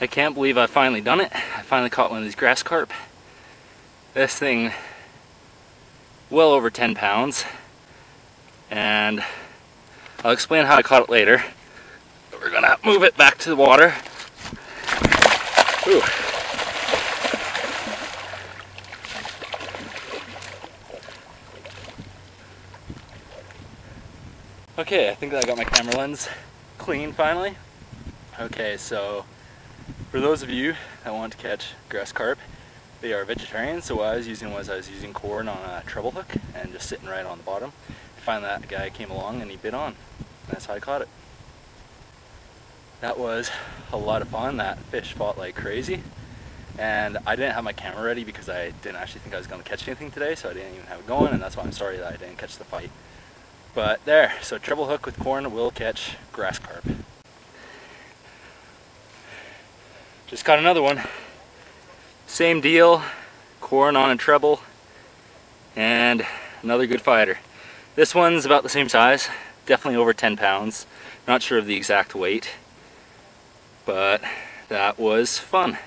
I can't believe I've finally done it. I finally caught one of these grass carp. This thing, well over 10 pounds. And I'll explain how I caught it later. We're gonna move it back to the water. Ooh. Okay, I think that I got my camera lens clean finally. Okay, so for those of you that want to catch grass carp, they are vegetarian, so what I was using was corn on a treble hook and just sitting right on the bottom. I find that guy came along and he bit on. That's how I caught it. That was a lot of fun. That fish fought like crazy. And I didn't have my camera ready because I didn't actually think I was going to catch anything today, so I didn't even have it going, and that's why I'm sorry that I didn't catch the fight. But there, so treble hook with corn will catch grass carp. Just caught another one. Same deal, corn on a treble, and another good fighter. This one's about the same size, definitely over 10 pounds. Not sure of the exact weight, but that was fun.